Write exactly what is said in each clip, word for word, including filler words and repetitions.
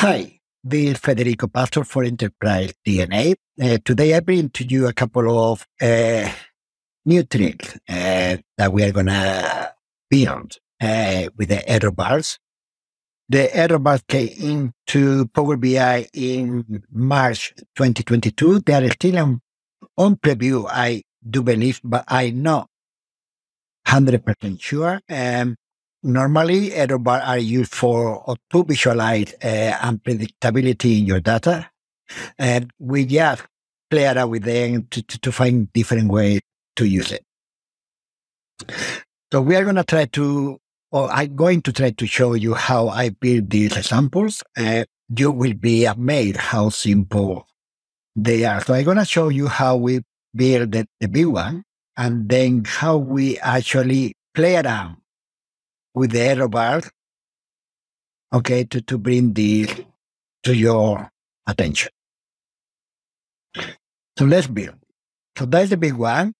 Hi, this is Federico Pastor for Enterprise D N A. Uh, today I bring to you a couple of uh, new tricks uh, that we are going to build uh, with the error bars. The error bars came into Power B I in March twenty twenty-two. They are still on, on preview, I do believe, but I'm not one hundred percent sure. Um, Normally, error bars are used for or to visualize uh, unpredictability in your data, and we just play around with them to, to, to find different ways to use it. So we are going to try to, or I'm going to try to show you how I build these examples. Uh, you will be amazed how simple they are. So I'm going to show you how we build the, the big one, and then how we actually play around with the error bar, okay, to, to bring this to your attention. So let's build. So that's the big one.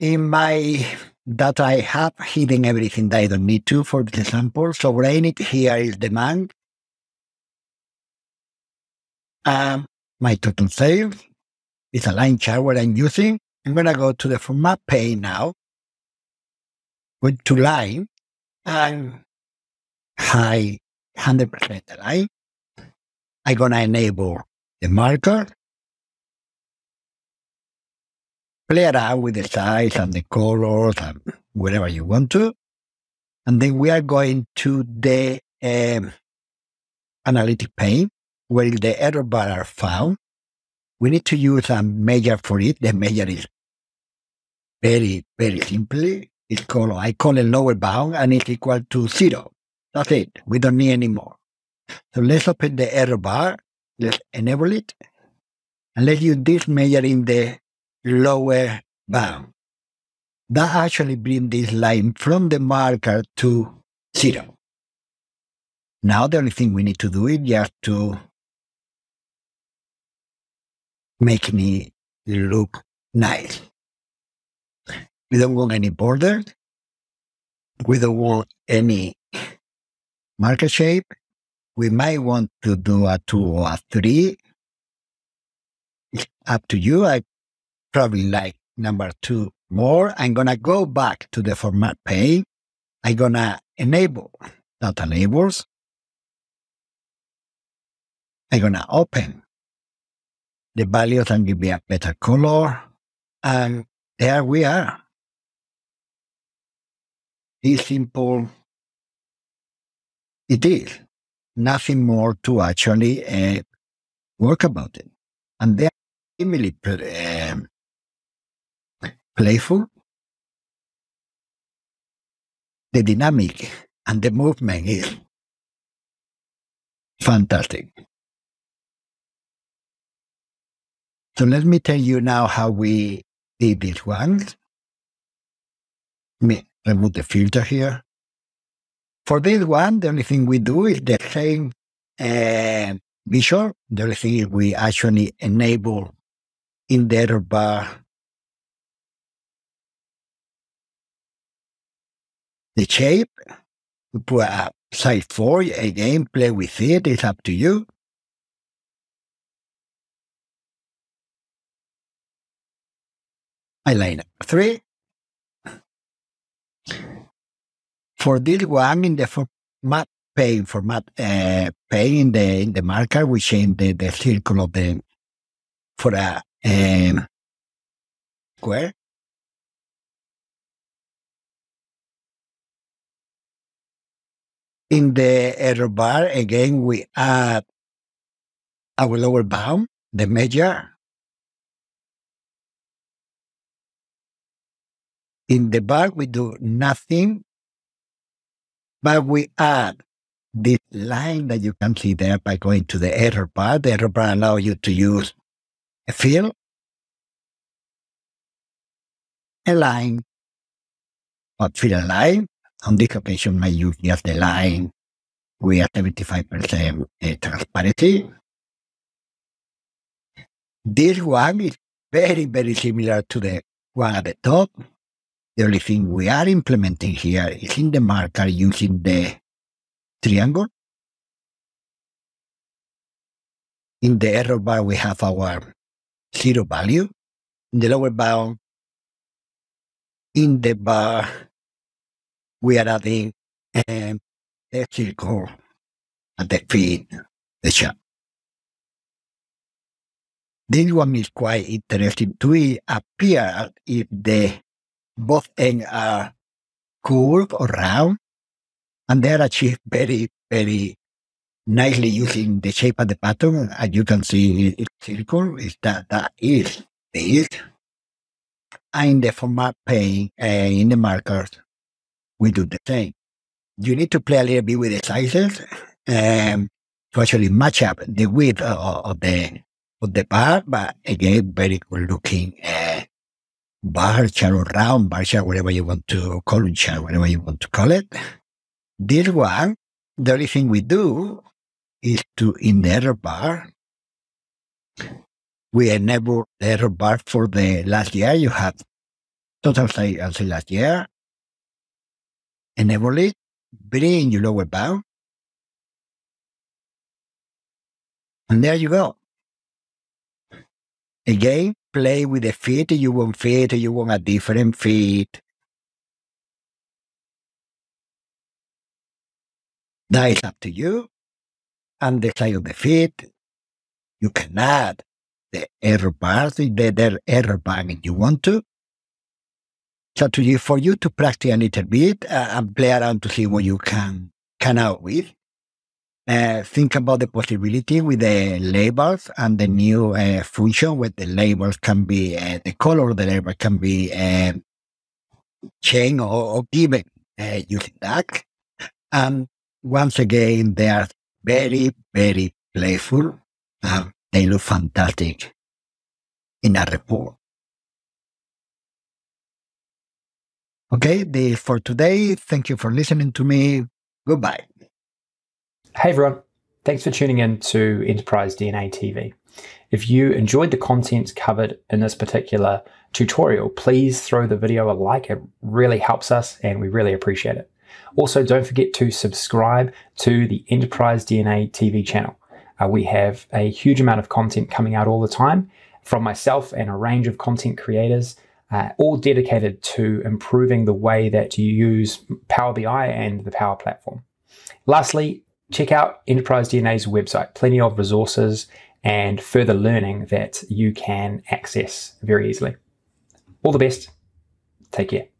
In my data, I have hidden everything that I don't need to for the sample. So what I need here is demand, um, my total sales. It's a line chart what I'm using. I'm going to go to the format pane now, with two lines. And high one hundred percent align. I'm going to enable the marker, play around with the size and the colors and whatever you want to. And then we are going to the um, analytic pane where the error bars are found. We need to use a measure for it. The measure is very, very simply. It's called, I call it lower bound, and it's equal to zero. That's it. We don't need any more. So let's open the error bar. Let's enable it. And let's use this measure in the lower bound. That actually brings this line from the marker to zero. Now the only thing we need to do is just to make it look nice. We don't want any border. We don't want any marker shape. We might want to do a two or a three. It's up to you. I probably like number two more. I'm going to go back to the format pane. I'm going to enable data labels. I'm going to open the values and give me a better color. And there we are. It's simple. It is nothing more to actually uh, work about it, and they are really um, playful. The dynamic and the movement is fantastic. So let me tell you now how we did this one. Me. Remove the filter here. For this one, the only thing we do is the same uh, visual. The only thing is we actually enable in the error bar the shape. We put a size four, again, play with it. It's up to you. Align three. For this one, in the format pane, format uh, pane in the in the marker, we change the, the circle of the for a um, square. In the error bar, again, we add our lower bound, the measure. In the bar, we do nothing. But we add this line that you can see there by going to the error bar. The error bar allows you to use a fill, a line, or fill a line. On this occasion, I use just the line with a seventy-five percent transparency. This one is very, very similar to the one at the top. The only thing we are implementing here is in the marker using the triangle. In the error bound, we have our zero value. In the lower bound, in the bar, we are adding um, a circle at the feed, the chart. This one is quite interesting. It appears if the both ends are curved or round, and they are achieved very, very nicely using the shape of the pattern. As you can see, it's circle. Is that that is this? And in the format pane, uh, in the markers, we do the same. You need to play a little bit with the sizes um, to actually match up the width of, of the of the bar. But again, very good looking uh, bar chart or round bar chart, whatever you want to call it, chart, whatever you want to call it. This one, the only thing we do is to, in the error bar, we enable the error bar for the last year. You have total size as last year. Enable it, bring your lower bound. And there you go. Again, play with the fit. You want fit, you want a different fit. That is up to you. And the size of the fit, you can add the error bars, the, the error band if you want to. So to you, for you to practice a little bit uh, and play around to see what you can come out with. Uh, think about the possibility with the labels and the new uh, function where the labels can be, uh, the color of the label can be uh, changed or, or given uh, using that. And once again, they are very, very playful. Um, they look fantastic in a report. Okay, the, for today, thank you for listening to me. Goodbye. Hey everyone, thanks for tuning in to Enterprise D N A T V. If you enjoyed the content covered in this particular tutorial, please throw the video a like. It really helps us and we really appreciate it. Also, don't forget to subscribe to the Enterprise D N A T V channel. Uh, we have a huge amount of content coming out all the time from myself and a range of content creators, uh, all dedicated to improving the way that you use Power B I and the Power Platform. Lastly, check out Enterprise D N A's website, plenty of resources and further learning that you can access very easily. All the best. Take care.